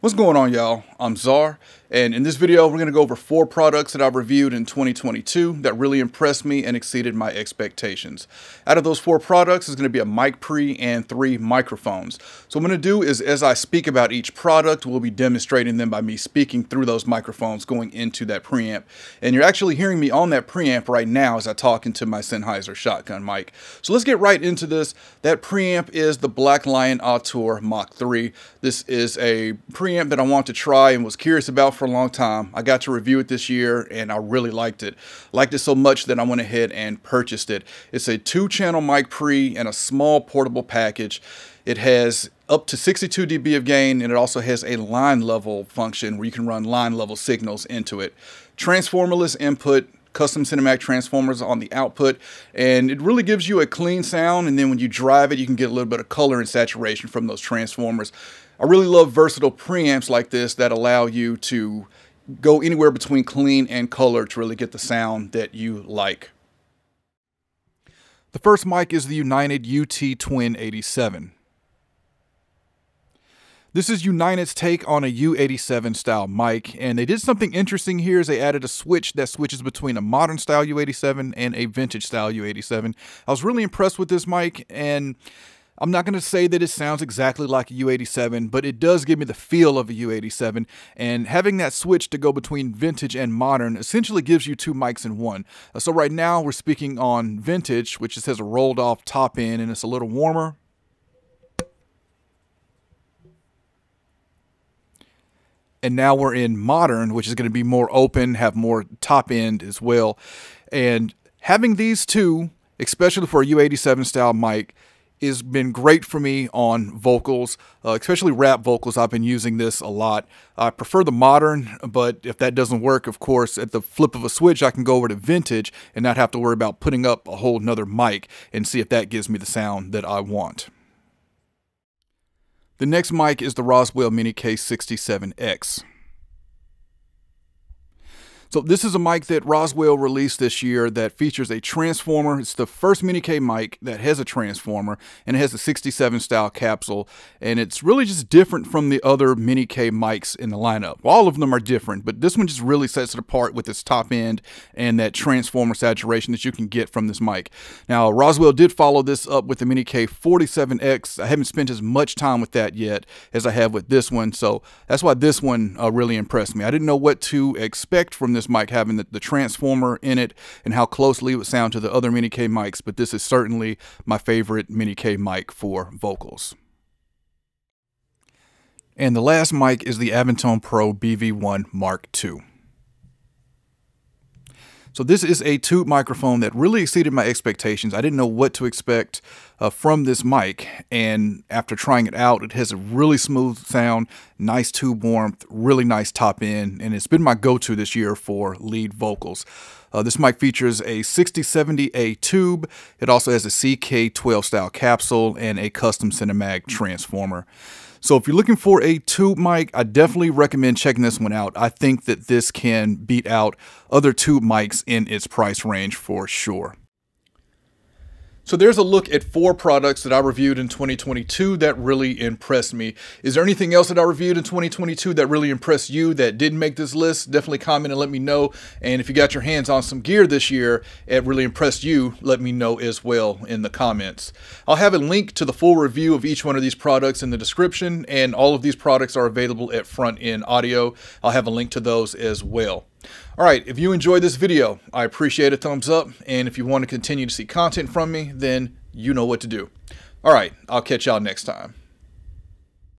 What's going on, y'all? I'm Czar, and in this video we're going to go over 4 products that I've reviewed in 2022 that really impressed me and exceeded my expectations. Out of those 4 products is going to be a mic pre and 3 microphones. So what I'm going to do is, as I speak about each product, we'll be demonstrating them by me speaking through those microphones going into that preamp, and you're actually hearing me on that preamp right now as I talk into my Sennheiser shotgun mic. So let's get right into this. That preamp is the Black Lion Auteur Mach 3. This is a preamp that I want to try and was curious about for a long time. I got to review it this year and I really liked it. Liked it so much that I went ahead and purchased it. It's a 2-channel mic pre and a small portable package. It has up to 62 dB of gain, and it also has a line level function where you can run line level signals into it. Transformerless input, custom Cinemag transformers on the output, and it really gives you a clean sound, and then when you drive it you can get a little bit of color and saturation from those transformers. I really love versatile preamps like this that allow you to go anywhere between clean and color to really get the sound that you like. The first mic is the United UT Twin 87. This is United's take on a U87 style mic, and they did something interesting here is they added a switch that switches between a modern style U87 and a vintage style U87. I was really impressed with this mic, and I'm not going to say that it sounds exactly like a U87, but it does give me the feel of a U87, and having that switch to go between vintage and modern essentially gives you 2 mics in one. So right now we're speaking on vintage, which just has a rolled off top end and it's a little warmer. And now we're in modern, which is going to be more open, have more top end as well. And having these two, especially for a U87 style mic, has been great for me on vocals, especially rap vocals. I've been using this a lot. I prefer the modern, but if that doesn't work, of course, at the flip of a switch, I can go over to vintage and not have to worry about putting up a whole nother mic and see if that gives me the sound that I want. The next mic is the Roswell Mini K67X. So this is a mic that Roswell released this year that features a transformer. It's the first Mini K mic that has a transformer, and it has a 67 style capsule, and it's really just different from the other Mini K mics in the lineup. All of them are different, but this one just really sets it apart with its top end and that transformer saturation that you can get from this mic. Now, Roswell did follow this up with the Mini K 47X. I haven't spent as much time with that yet as I have with this one, so that's why this one really impressed me. I didn't know what to expect from this mic having the transformer in it and how closely it would sound to the other Mini K mics, but this is certainly my favorite Mini K mic for vocals. And the last mic is the Avantone Pro BV-1 Mark II. So this is a tube microphone that really exceeded my expectations. I didn't know what to expect from this mic, and after trying it out, it has a really smooth sound, nice tube warmth, really nice top end, and it's been my go-to this year for lead vocals. This mic features a 6070A tube. It also has a CK12 style capsule and a custom Cinemag transformer. So if you're looking for a tube mic, I definitely recommend checking this one out. I think that this can beat out other tube mics in its price range for sure. So there's a look at 4 products that I reviewed in 2022 that really impressed me. Is there anything else that I reviewed in 2022 that really impressed you that didn't make this list? Definitely comment and let me know. And if you got your hands on some gear this year that really impressed you, let me know as well in the comments. I'll have a link to the full review of each one of these products in the description, and all of these products are available at Front End Audio. I'll have a link to those as well. All right, if you enjoyed this video, I appreciate a thumbs up, and if you want to continue to see content from me, then you know what to do. All right, I'll catch y'all next time.